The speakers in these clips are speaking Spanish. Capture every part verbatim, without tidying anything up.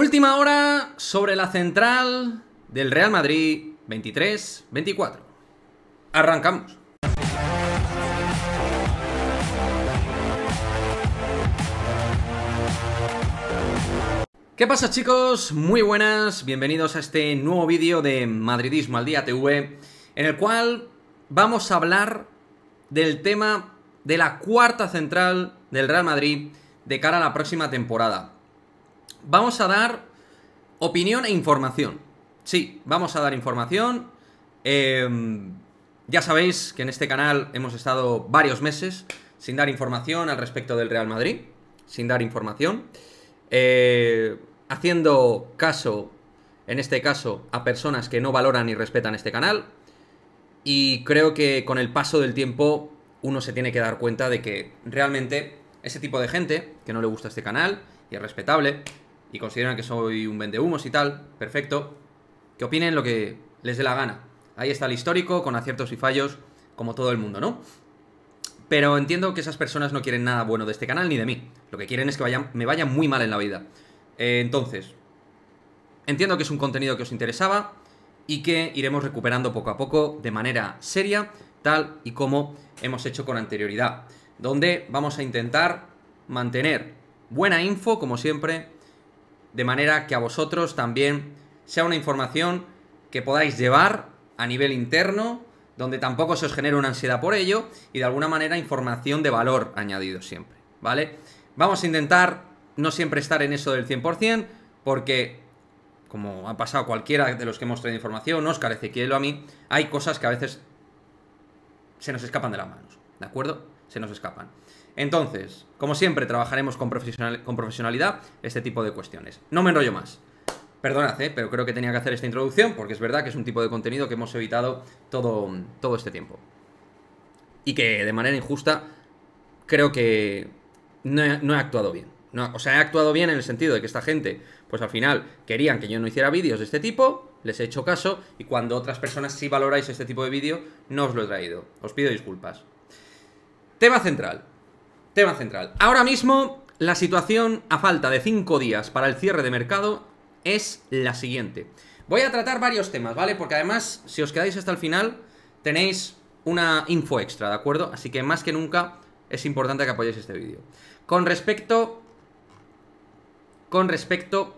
Última hora sobre la central del Real Madrid veintitrés veinticuatro. Arrancamos. ¿Qué pasa, chicos? Muy buenas, bienvenidos a este nuevo vídeo de Madridismo al Día T V, en el cual vamos a hablar del tema de la cuarta central del Real Madrid de cara a la próxima temporada. Vamos a dar opinión e información. Sí, vamos a dar información. Eh, ya sabéis que en este canal hemos estado varios meses sin dar información al respecto del Real Madrid. Sin dar información. Eh, haciendo caso, en este caso, a personas que no valoran y respetan este canal. Y creo que con el paso del tiempo uno se tiene que dar cuenta de que realmente ese tipo de gente que no le gusta este canal, y es respetable, y consideran que soy un vendehumos y tal, perfecto, que opinen lo que les dé la gana. Ahí está el histórico, con aciertos y fallos, como todo el mundo, ¿no? Pero entiendo que esas personas no quieren nada bueno de este canal ni de mí. Lo que quieren es que vaya, me vaya muy mal en la vida. Eh, entonces, entiendo que es un contenido que os interesaba y que iremos recuperando poco a poco de manera seria, tal y como hemos hecho con anterioridad, donde vamos a intentar mantener buena info, como siempre, de manera que a vosotros también sea una información que podáis llevar a nivel interno, donde tampoco se os genere una ansiedad por ello, y de alguna manera información de valor añadido siempre, ¿vale? Vamos a intentar no siempre estar en eso del cien por cien, porque, como ha pasado cualquiera de los que hemos traído información, Óscar, Ezequiel o a mí, hay cosas que a veces se nos escapan de las manos, ¿de acuerdo? Se nos escapan. Entonces, como siempre, trabajaremos con, profesional, con profesionalidad este tipo de cuestiones. No me enrollo más. Perdonad, ¿eh? Pero creo que tenía que hacer esta introducción porque es verdad que es un tipo de contenido que hemos evitado todo, todo este tiempo. Y que de manera injusta creo que no he, no he actuado bien. No, o sea, he actuado bien en el sentido de que esta gente, pues al final, querían que yo no hiciera vídeos de este tipo, les he hecho caso, y cuando otras personas sí valoráis este tipo de vídeo, no os lo he traído. Os pido disculpas. Tema central. Tema central. Ahora mismo, la situación a falta de cinco días para el cierre de mercado es la siguiente. Voy a tratar varios temas, ¿vale? Porque además, si os quedáis hasta el final, tenéis una info extra, ¿de acuerdo? Así que más que nunca es importante que apoyéis este vídeo. Con respecto... Con respecto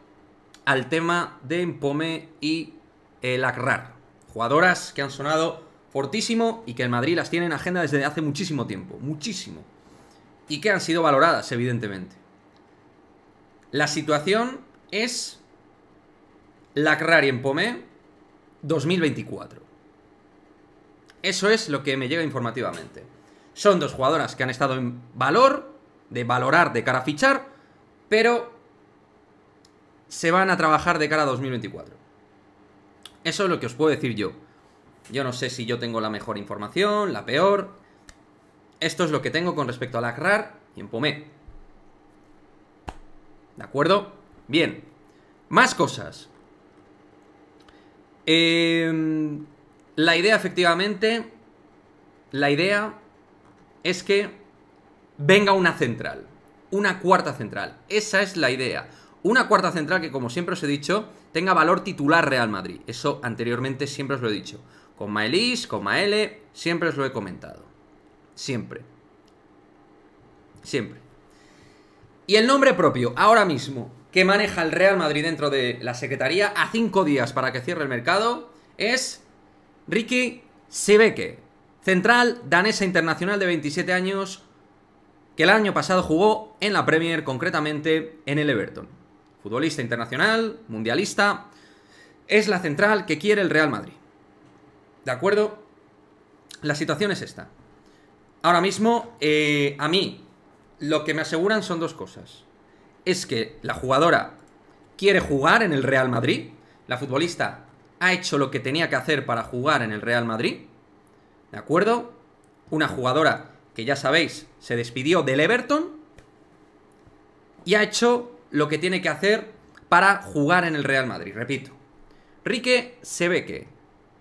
al tema de Mpomé y eh, Lakrar. Jugadoras que han sonado fortísimo y que en Madrid las tiene en agenda desde hace muchísimo tiempo. Muchísimo. Y que han sido valoradas, evidentemente. La situación es Lakrar y Mpomé dos mil veinticuatro. Eso es lo que me llega informativamente. Son dos jugadoras que han estado en valor, de valorar de cara a fichar, pero se van a trabajar de cara a dos mil veinticuatro. Eso es lo que os puedo decir yo. Yo no sé si yo tengo la mejor información, la peor. Esto es lo que tengo con respecto a Lakrar y Mpomé. ¿De acuerdo? Bien. Más cosas. Eh, la idea, efectivamente, la idea es que venga una central. Una cuarta central. Esa es la idea. Una cuarta central que, como siempre os he dicho, tenga valor titular Real Madrid. Eso anteriormente siempre os lo he dicho. Con Maelle, con Maelle, siempre os lo he comentado. Siempre. Siempre. Y el nombre propio, ahora mismo, que maneja el Real Madrid dentro de la Secretaría a cinco días para que cierre el mercado, es Rikke Sevecke, central danesa internacional de veintisiete años, que el año pasado jugó en la Premier, concretamente en el Everton. Futbolista internacional, mundialista, es la central que quiere el Real Madrid. ¿De acuerdo? La situación es esta. Ahora mismo, eh, a mí, lo que me aseguran son dos cosas. Es que la jugadora quiere jugar en el Real Madrid. La futbolista ha hecho lo que tenía que hacer para jugar en el Real Madrid. ¿De acuerdo? Una jugadora que, ya sabéis, se despidió del Everton y ha hecho lo que tiene que hacer para jugar en el Real Madrid. Repito. Rikke Sevecke,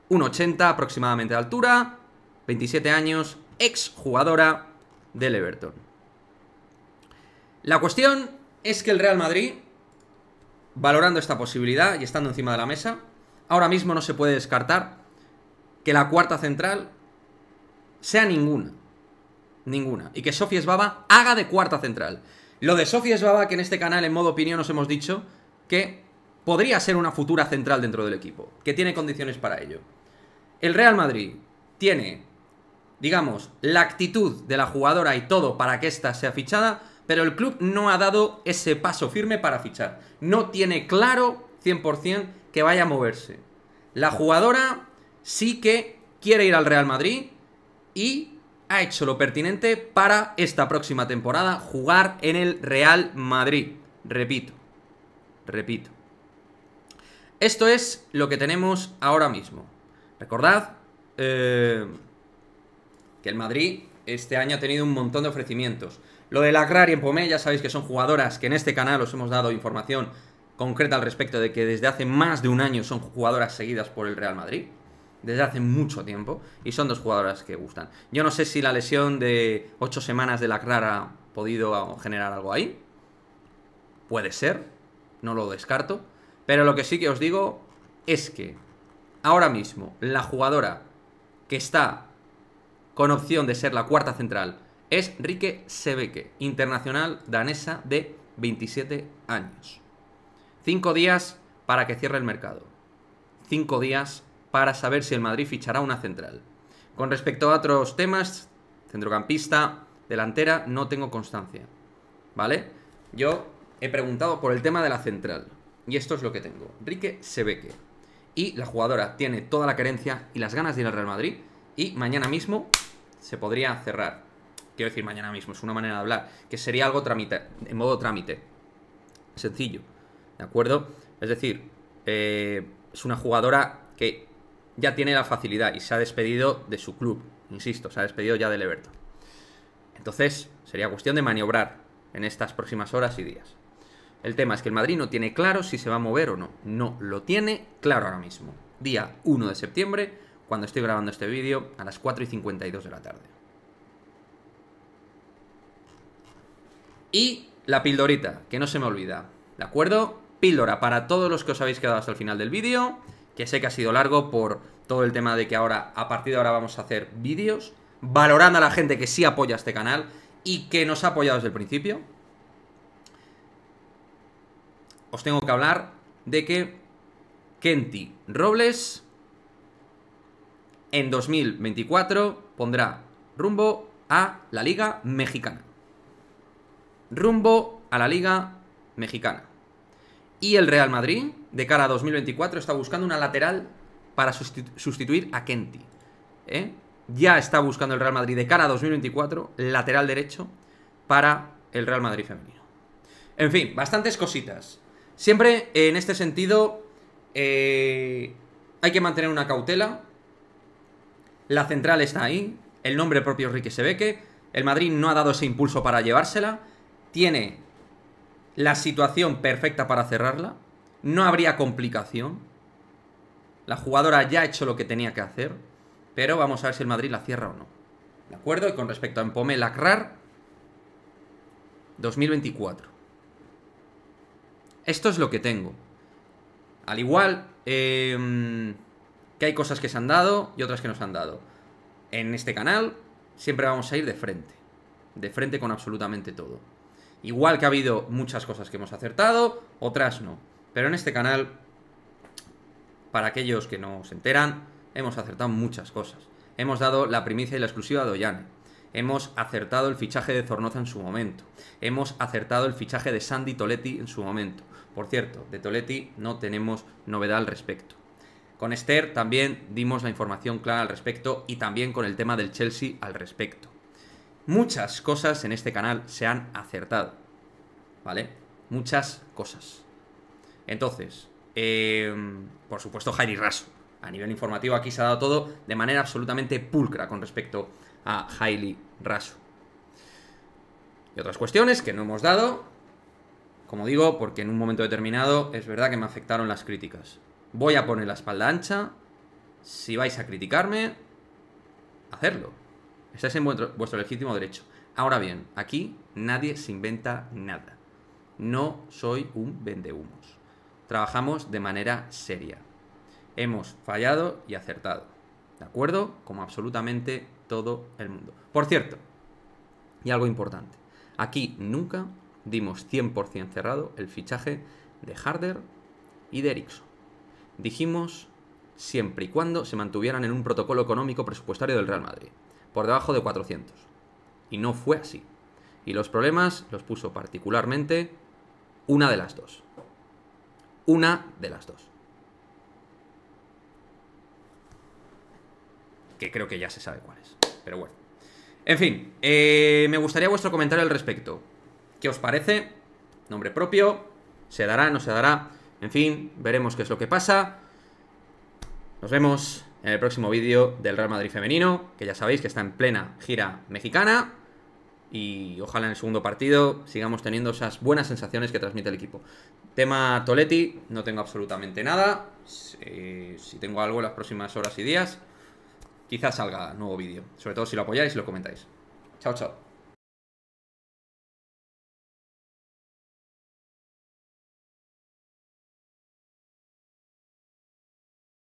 uno ochenta aproximadamente de altura, veintisiete años... ex jugadora del Everton. La cuestión es que el Real Madrid valorando esta posibilidad y estando encima de la mesa, ahora mismo no se puede descartar que la cuarta central sea ninguna. Ninguna. Y que Sofie Svaba haga de cuarta central. Lo de Sofie Svaba, que en este canal, en modo opinión, os hemos dicho que podría ser una futura central dentro del equipo, que tiene condiciones para ello. El Real Madrid tiene, digamos, la actitud de la jugadora y todo para que ésta sea fichada, pero el club no ha dado ese paso firme para fichar. No tiene claro cien por cien que vaya a moverse. La jugadora sí que quiere ir al Real Madrid y ha hecho lo pertinente para esta próxima temporada jugar en el Real Madrid. Repito, repito. Esto es lo que tenemos ahora mismo. Recordad eh, que el Madrid este año ha tenido un montón de ofrecimientos. Lo de Lakrar y Mpomé, ya sabéis que son jugadoras que en este canal os hemos dado información concreta al respecto, de que desde hace más de un año son jugadoras seguidas por el Real Madrid. Desde hace mucho tiempo. Y son dos jugadoras que gustan. Yo no sé si la lesión de ocho semanas de Lakrar ha podido generar algo ahí. Puede ser. No lo descarto. Pero lo que sí que os digo es que ahora mismo la jugadora que está con opción de ser la cuarta central es Rikke Sevecke, internacional danesa de veintisiete años. Cinco días para que cierre el mercado. Cinco días para saber si el Madrid fichará una central. Con respecto a otros temas, centrocampista, delantera, no tengo constancia, ¿vale? Yo he preguntado por el tema de la central y esto es lo que tengo. Rikke Sevecke. Y la jugadora tiene toda la querencia y las ganas de ir al Real Madrid y mañana mismo se podría cerrar. Quiero decir, mañana mismo, es una manera de hablar, que sería algo trámite, en modo trámite. Sencillo, ¿de acuerdo? Es decir, eh, es una jugadora que ya tiene la facilidad y se ha despedido de su club, insisto, se ha despedido ya del Everton. Entonces, sería cuestión de maniobrar en estas próximas horas y días. El tema es que el Madrid no tiene claro si se va a mover o no. No lo tiene claro ahora mismo. Día uno de septiembre, cuando estoy grabando este vídeo, a las cuatro y cincuenta y dos de la tarde. Y la pildorita, que no se me olvida, ¿de acuerdo? Píldora para todos los que os habéis quedado hasta el final del vídeo, que sé que ha sido largo por todo el tema de que ahora, a partir de ahora, vamos a hacer vídeos valorando a la gente que sí apoya este canal y que nos ha apoyado desde el principio. Os tengo que hablar de que Kenti Robles en dos mil veinticuatro pondrá rumbo a la Liga Mexicana. Rumbo a la Liga Mexicana. Y el Real Madrid, de cara a dos mil veinticuatro, está buscando una lateral para sustitu- sustituir a Kenti. ¿Eh? Ya está buscando el Real Madrid, de cara a dos mil veinticuatro, lateral derecho para el Real Madrid femenino. En fin, bastantes cositas. Siempre, en este sentido, eh, hay que mantener una cautela. La central está ahí. El nombre propio es Rikke Sevecke. El Madrid no ha dado ese impulso para llevársela. Tiene la situación perfecta para cerrarla. No habría complicación. La jugadora ya ha hecho lo que tenía que hacer. Pero vamos a ver si el Madrid la cierra o no. ¿De acuerdo? Y con respecto a Mpomé Lakrar, dos mil veinticuatro. Esto es lo que tengo. Al igual eh, que hay cosas que se han dado y otras que no se han dado. En este canal siempre vamos a ir de frente. De frente con absolutamente todo. Igual que ha habido muchas cosas que hemos acertado, otras no. Pero en este canal, para aquellos que no se enteran, hemos acertado muchas cosas. Hemos dado la primicia y la exclusiva a Doyane. Hemos acertado el fichaje de Zornoza en su momento. Hemos acertado el fichaje de Sandy Toletti en su momento. Por cierto, de Toletti no tenemos novedad al respecto. Con Esther también dimos la información clara al respecto y también con el tema del Chelsea al respecto. Muchas cosas en este canal se han acertado, ¿vale? Muchas cosas. Entonces, eh, por supuesto, Hayley Raso. A nivel informativo aquí se ha dado todo de manera absolutamente pulcra con respecto a Hayley Raso. Y otras cuestiones que no hemos dado, como digo, porque en un momento determinado es verdad que me afectaron las críticas. Voy a poner la espalda ancha. Si vais a criticarme, hacedlo. Estáis en vuestro, vuestro legítimo derecho. Ahora bien, aquí nadie se inventa nada. No soy un vendehumos. trabajamos de manera seria. Hemos fallado y acertado, ¿de acuerdo? Como absolutamente todo el mundo. Por cierto, y algo importante, aquí nunca dimos cien por cien cerrado el fichaje de Harder y de Eriksson. Dijimos siempre y cuando se mantuvieran en un protocolo económico presupuestario del Real Madrid, por debajo de cuatrocientos. Y no fue así. Y los problemas los puso particularmente una de las dos. Una de las dos. Que creo que ya se sabe cuál es. Pero bueno. En fin, eh, me gustaría vuestro comentario al respecto. ¿Qué os parece? Nombre propio. ¿Se dará? ¿No se dará? En fin, veremos qué es lo que pasa. Nos vemos en el próximo vídeo del Real Madrid Femenino, que ya sabéis que está en plena gira mexicana. Y ojalá en el segundo partido sigamos teniendo esas buenas sensaciones que transmite el equipo. Tema Toletti, no tengo absolutamente nada. Si, si tengo algo en las próximas horas y días, quizás salga nuevo vídeo. Sobre todo si lo apoyáis y lo comentáis. Chao, chao.